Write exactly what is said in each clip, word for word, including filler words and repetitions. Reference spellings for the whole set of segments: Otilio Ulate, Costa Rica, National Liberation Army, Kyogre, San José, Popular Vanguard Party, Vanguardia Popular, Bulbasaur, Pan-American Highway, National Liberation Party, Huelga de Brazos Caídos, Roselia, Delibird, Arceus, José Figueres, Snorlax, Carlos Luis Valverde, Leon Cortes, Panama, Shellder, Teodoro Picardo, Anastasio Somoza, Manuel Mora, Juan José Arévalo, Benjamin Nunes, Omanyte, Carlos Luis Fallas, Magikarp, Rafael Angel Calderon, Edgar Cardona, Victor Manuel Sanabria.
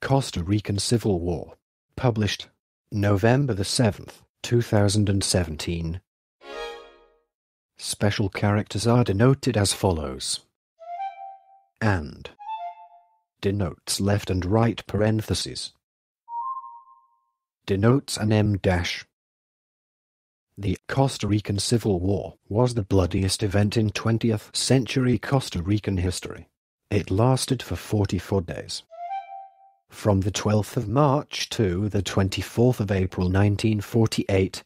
Costa Rican Civil War, published November the seventh, two thousand seventeen. Special characters are denoted as follows. And denotes left and right parentheses. Denotes an M dash. The Costa Rican Civil War was the bloodiest event in twentieth century Costa Rican history. It lasted for forty-four days. From the twelfth of March to the twenty-fourth of April nineteen forty-eight,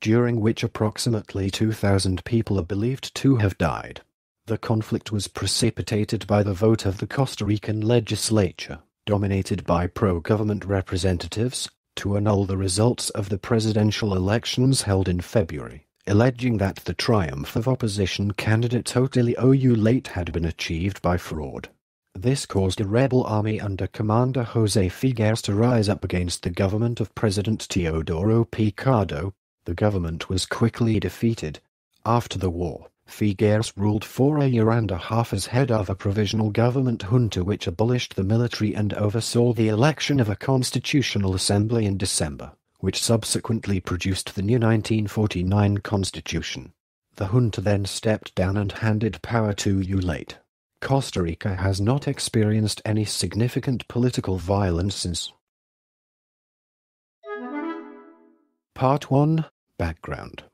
during which approximately two thousand people are believed to have died. The conflict was precipitated by the vote of the Costa Rican legislature, dominated by pro-government representatives, to annul the results of the presidential elections held in February, alleging that the triumph of opposition candidate Otilio Ulate had been achieved by fraud. This caused a rebel army under Commander José Figueres to rise up against the government of President Teodoro Picardo. The government was quickly defeated. After the war, Figueres ruled for a year and a half as head of a provisional government junta which abolished the military and oversaw the election of a constitutional assembly in December, which subsequently produced the new nineteen forty-nine constitution. The junta then stepped down and handed power to Ulate. Costa Rica has not experienced any significant political violence since. Part one. Background.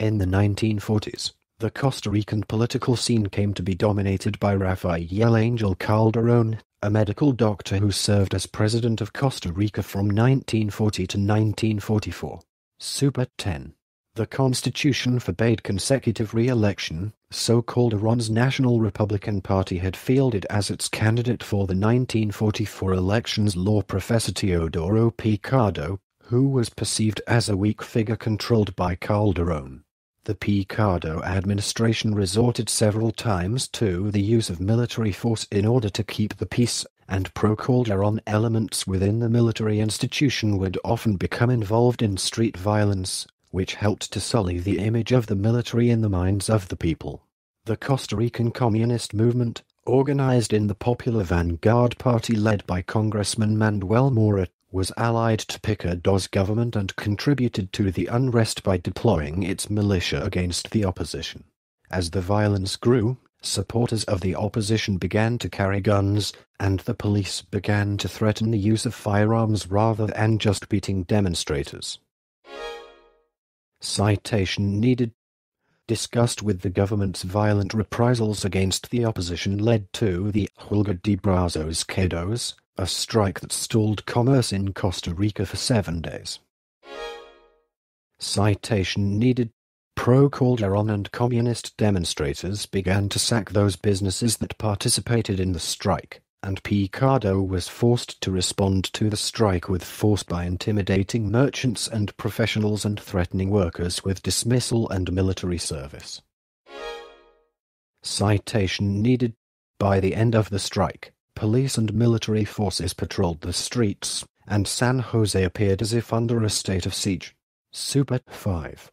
In the nineteen forties, the Costa Rican political scene came to be dominated by Rafael Angel Calderon, a medical doctor who served as president of Costa Rica from nineteen forty to nineteen forty-four. Super ten. The Constitution forbade consecutive re-election, so-called Iran's National Republican Party had fielded as its candidate for the nineteen forty-four elections law professor Teodoro Picardo, who was perceived as a weak figure controlled by Calderon. The Picardo administration resorted several times to the use of military force in order to keep the peace, and pro-Calderon elements within the military institution would often become involved in street violence, which helped to sully the image of the military in the minds of the people. The Costa Rican communist movement, organized in the Popular Vanguard Party led by Congressman Manuel Mora, was allied to Picardo's government and contributed to the unrest by deploying its militia against the opposition. As the violence grew, supporters of the opposition began to carry guns, and the police began to threaten the use of firearms rather than just beating demonstrators. Citation needed. Disgust with the government's violent reprisals against the opposition led to the Huelga de Brazos Caídos, a strike that stalled commerce in Costa Rica for seven days. Citation needed. Pro-Calderon and communist demonstrators began to sack those businesses that participated in the strike, and Picardo was forced to respond to the strike with force by intimidating merchants and professionals and threatening workers with dismissal and military service. Citation needed. By the end of the strike, police and military forces patrolled the streets, and San Jose appeared as if under a state of siege. Super five.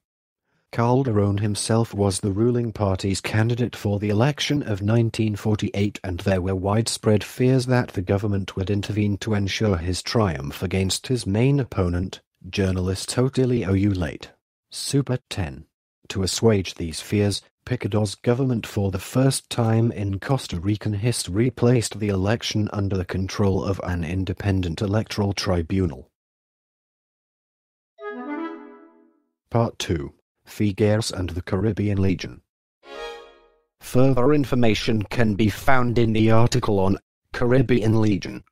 Calderon himself was the ruling party's candidate for the election of nineteen forty-eight, and there were widespread fears that the government would intervene to ensure his triumph against his main opponent, journalist Otilio Ulate. Super ten. To assuage these fears, Picardo's government for the first time in Costa Rican history placed the election under the control of an independent electoral tribunal. Part two. Figueres and the Caribbean Legion. Further information can be found in the article on Caribbean Legion.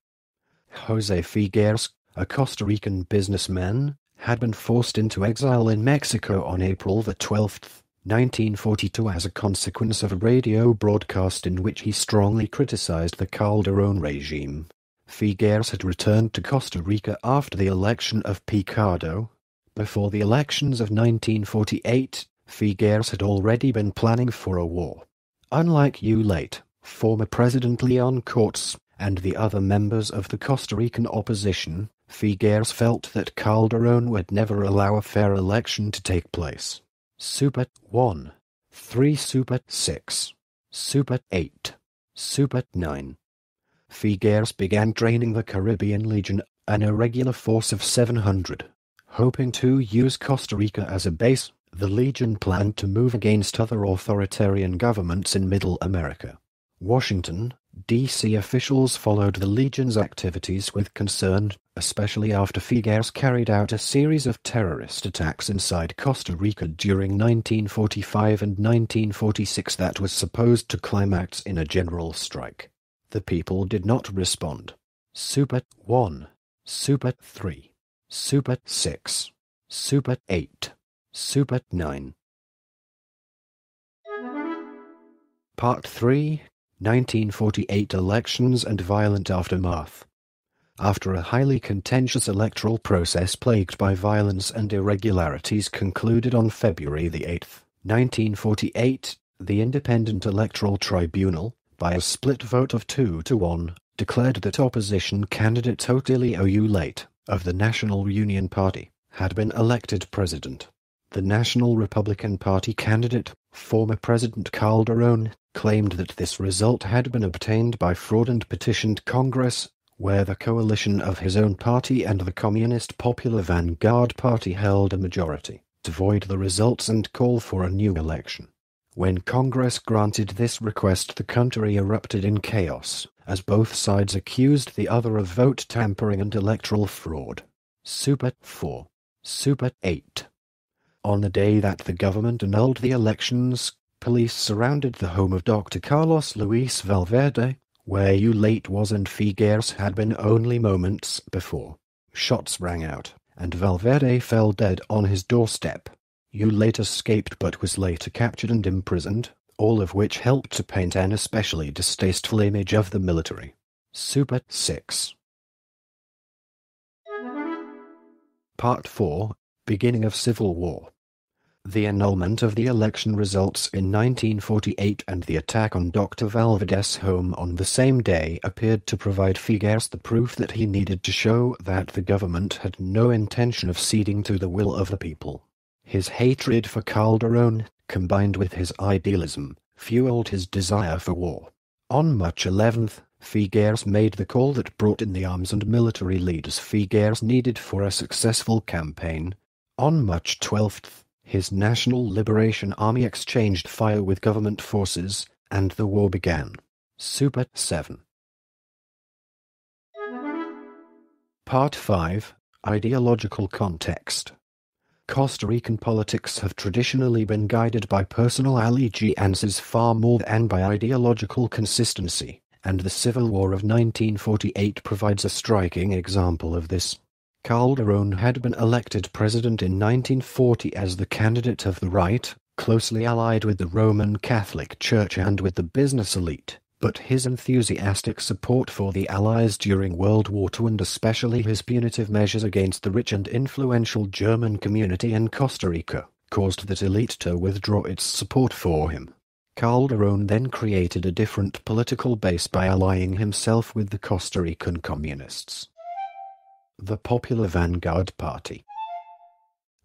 José Figueres, a Costa Rican businessman, had been forced into exile in Mexico on April the twelfth, nineteen forty-two as a consequence of a radio broadcast in which he strongly criticized the Calderon regime. Figueres had returned to Costa Rica after the election of Picardo. Before the elections of nineteen forty-eight, Figueres had already been planning for a war. Unlike Ulate, former President Leon Cortes, and the other members of the Costa Rican opposition, Figueres felt that Calderon would never allow a fair election to take place. Super one. three Super six. Super eight. Super nine. Figueres began training the Caribbean Legion, an irregular force of seven hundred. Hoping to use Costa Rica as a base, the Legion planned to move against other authoritarian governments in Middle America. Washington, D C officials followed the Legion's activities with concern, especially after Figueres carried out a series of terrorist attacks inside Costa Rica during nineteen forty-five and nineteen forty-six that was supposed to climax in a general strike. The people did not respond. Super one, Super three, Super six, Super eight, Super nine. Part three, nineteen forty-eight elections and violent aftermath. After a highly contentious electoral process plagued by violence and irregularities concluded on February the eighth, nineteen forty-eight, the Independent Electoral Tribunal, by a split vote of two to one, declared that opposition candidate Otilio Ulate, of the National Union Party, had been elected president. The National Republican Party candidate, former President Calderon, claimed that this result had been obtained by fraud and petitioned Congress, where the coalition of his own party and the Communist Popular Vanguard Party held a majority, to void the results and call for a new election. When Congress granted this request, the country erupted in chaos, as both sides accused the other of vote tampering and electoral fraud. Super four. Super eight. On the day that the government annulled the elections, police surrounded the home of Doctor Carlos Luis Valverde, where Ulate was and Figueres had been only moments before. Shots rang out, and Valverde fell dead on his doorstep. Ulate escaped but was later captured and imprisoned, all of which helped to paint an especially distasteful image of the military. Super six. Part four. Beginning of Civil War. The annulment of the election results in nineteen forty-eight and the attack on Doctor Valverde's home on the same day appeared to provide Figueres the proof that he needed to show that the government had no intention of ceding to the will of the people. His hatred for Calderon, combined with his idealism, fueled his desire for war. On March eleventh, Figueres made the call that brought in the arms and military leaders Figueres needed for a successful campaign. On March twelfth, his National Liberation Army exchanged fire with government forces, and the war began. Super seven. Part five. Ideological Context. Costa Rican politics have traditionally been guided by personal allegiances far more than by ideological consistency, and the Civil War of nineteen forty-eight provides a striking example of this. Calderon had been elected president in nineteen forty as the candidate of the right, closely allied with the Roman Catholic Church and with the business elite, but his enthusiastic support for the Allies during World War Two and especially his punitive measures against the rich and influential German community in Costa Rica caused that elite to withdraw its support for him. Calderon then created a different political base by allying himself with the Costa Rican communists. The Popular Vanguard Party,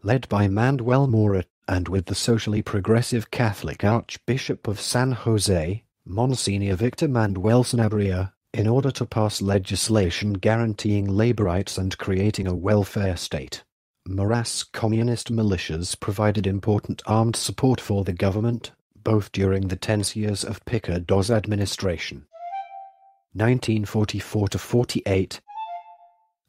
led by Manuel Mora, and with the socially progressive Catholic Archbishop of San José, Monsignor Victor Manuel Sanabria, in order to pass legislation guaranteeing labor rights and creating a welfare state. Mora's communist militias provided important armed support for the government, both during the tense years of Picardo's administration, nineteen forty-four to forty-eight,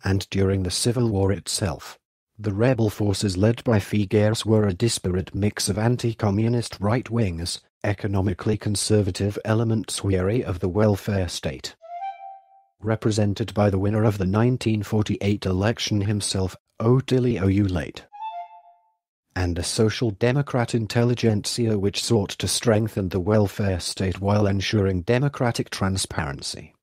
and during the Civil War itself. The rebel forces led by Figueres were a disparate mix of anti-communist right-wingers, economically conservative elements weary of the welfare state, represented by the winner of the nineteen forty-eight election himself, Otilio Ulate, and a social democrat intelligentsia which sought to strengthen the welfare state while ensuring democratic transparency.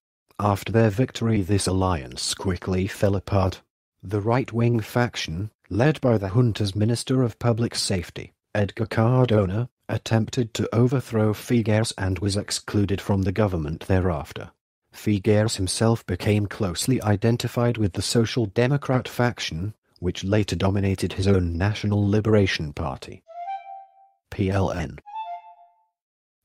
After their victory, this alliance quickly fell apart. The right-wing faction, led by the junta's Minister of Public Safety, Edgar Cardona, attempted to overthrow Figueres and was excluded from the government thereafter. Figueres himself became closely identified with the Social Democrat faction, which later dominated his own National Liberation Party, P L N.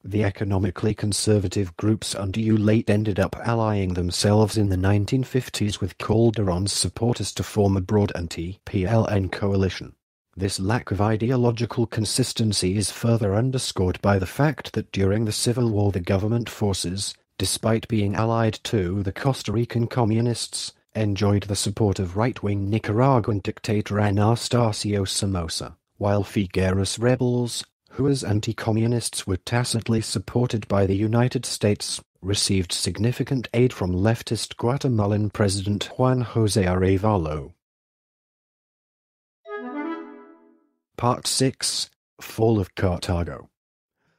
The economically conservative groups under Ulate ended up allying themselves in the nineteen fifties with Calderon's supporters to form a broad anti-P L N coalition. This lack of ideological consistency is further underscored by the fact that during the Civil War the government forces, despite being allied to the Costa Rican communists, enjoyed the support of right-wing Nicaraguan dictator Anastasio Somoza, while Figueres rebels, who as anti-communists were tacitly supported by the United States, received significant aid from leftist Guatemalan President Juan José Arévalo. Part six. Fall of Cartago.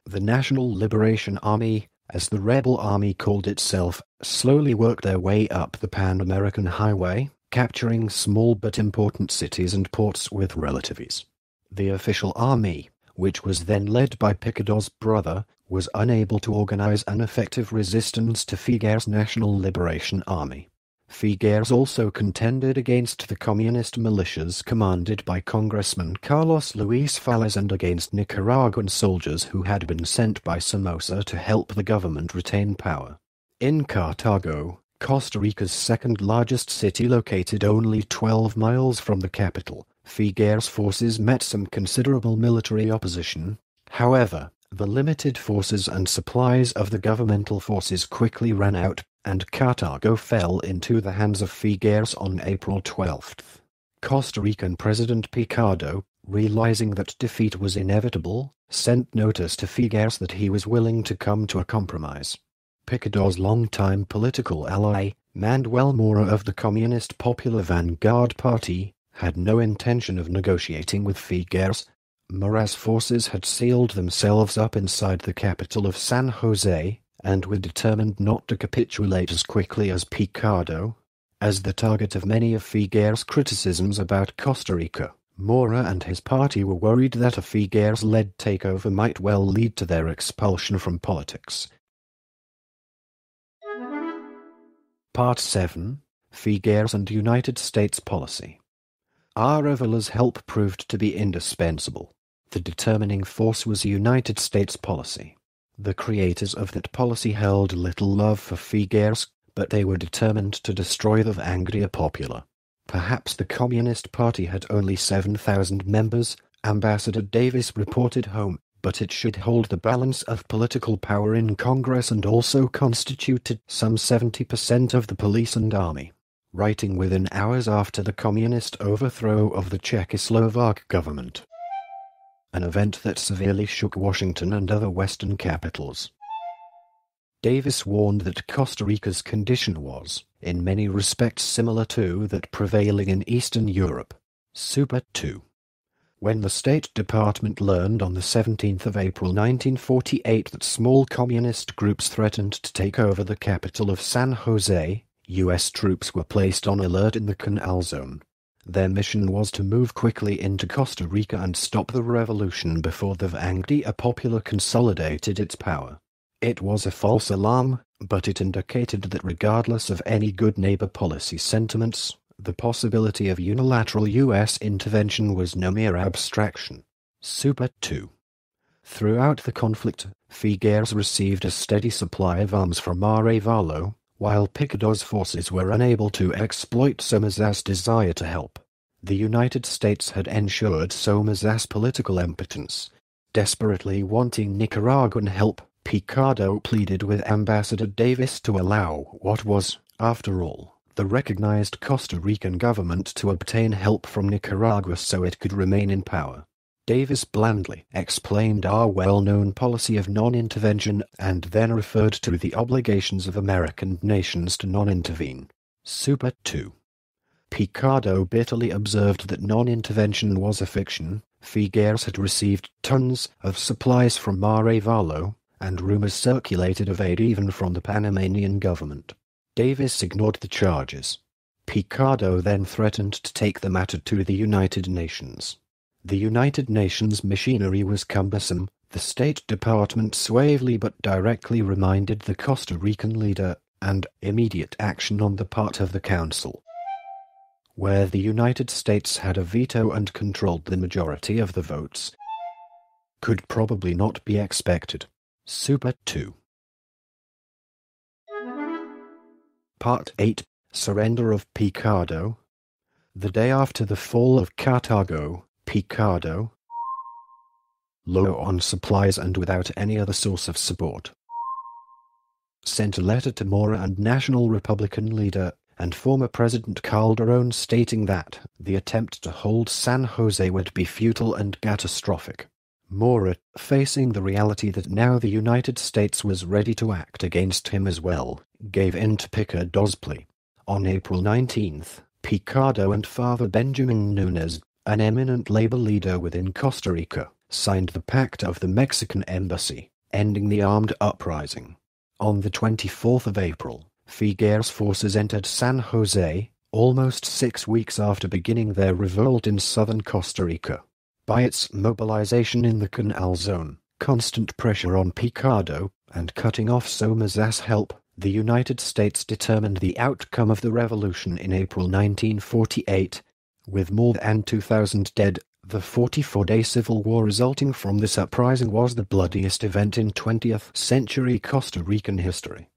The National Liberation Army, as the rebel army called itself, slowly worked their way up the Pan-American Highway, capturing small but important cities and ports with relative ease. The official army, which was then led by Picador's brother, was unable to organize an effective resistance to Figueres' National Liberation Army. Figueres also contended against the communist militias commanded by Congressman Carlos Luis Fallas and against Nicaraguan soldiers who had been sent by Somoza to help the government retain power. In Cartago, Costa Rica's second-largest city located only twelve miles from the capital, Figueres' forces met some considerable military opposition. However, the limited forces and supplies of the governmental forces quickly ran out, and Cartago fell into the hands of Figueres on April twelfth. Costa Rican President Picardo, realizing that defeat was inevitable, sent notice to Figueres that he was willing to come to a compromise. Picador's longtime political ally, Manuel Mora of the Communist Popular Vanguard Party, had no intention of negotiating with Figueres. Mora's forces had sealed themselves up inside the capital of San José, and were determined not to capitulate as quickly as Picardo. As the target of many of Figueres' criticisms about Costa Rica, Mora and his party were worried that a Figueres-led takeover might well lead to their expulsion from politics. Part seven. Figueres and United States Policy. Arévalo's help proved to be indispensable. The determining force was United States policy. The creators of that policy held little love for Figueres, but they were determined to destroy the Vanguardia Popular. Perhaps the Communist Party had only seven thousand members, Ambassador Davis reported home, but it should hold the balance of political power in Congress and also constituted some seventy percent of the police and army. Writing within hours after the communist overthrow of the Czechoslovak government, an event that severely shook Washington and other Western capitals. Davis warned that Costa Rica's condition was, in many respects, similar to that prevailing in Eastern Europe. Super two. When the State Department learned on the seventeenth of April nineteen forty-eight that small communist groups threatened to take over the capital of San Jose, U S troops were placed on alert in the Canal Zone. Their mission was to move quickly into Costa Rica and stop the revolution before the Vanguardia Popular consolidated its power. It was a false alarm, but it indicated that regardless of any good neighbor policy sentiments, the possibility of unilateral U S intervention was no mere abstraction. Super two. Throughout the conflict, Figueres received a steady supply of arms from Arévalo, while Picador's forces were unable to exploit Somoza's desire to help. The United States had ensured Somoza's political impotence. Desperately wanting Nicaraguan help, Picardo pleaded with Ambassador Davis to allow what was, after all, the recognized Costa Rican government to obtain help from Nicaragua so it could remain in power. Davis blandly explained our well-known policy of non-intervention and then referred to the obligations of American nations to non-intervene. Super two. Picardo bitterly observed that non-intervention was a fiction. Figueres had received tons of supplies from Arévalo, and rumors circulated of aid even from the Panamanian government. Davis ignored the charges. Picardo then threatened to take the matter to the United Nations. The United Nations machinery was cumbersome. The State Department suavely but directly reminded the Costa Rican leader, and immediate action on the part of the Council, where the United States had a veto and controlled the majority of the votes, could probably not be expected. Super two. Part eight. Surrender of Picardo. The day after the fall of Cartago, Picardo, low on supplies and without any other source of support, sent a letter to Mora and National Republican leader and former President Calderon stating that the attempt to hold San Jose would be futile and catastrophic. Mora, facing the reality that now the United States was ready to act against him as well, gave in to Picardo's plea. On April nineteenth, Picardo and Father Benjamin Nunes, an eminent labor leader within Costa Rica, signed the Pact of the Mexican Embassy, ending the armed uprising. On the twenty-fourth of April, Figueres' forces entered San Jose, almost six weeks after beginning their revolt in southern Costa Rica. By its mobilization in the Canal Zone, constant pressure on Picardo, and cutting off Somoza's help, the United States determined the outcome of the revolution in April nineteen forty-eight. With more than two thousand dead, the forty-four day civil war resulting from this uprising was the bloodiest event in twentieth century Costa Rican history.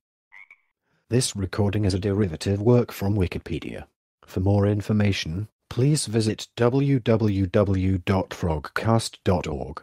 This recording is a derivative work from Wikipedia. For more information, please visit w w w dot frogcast dot org.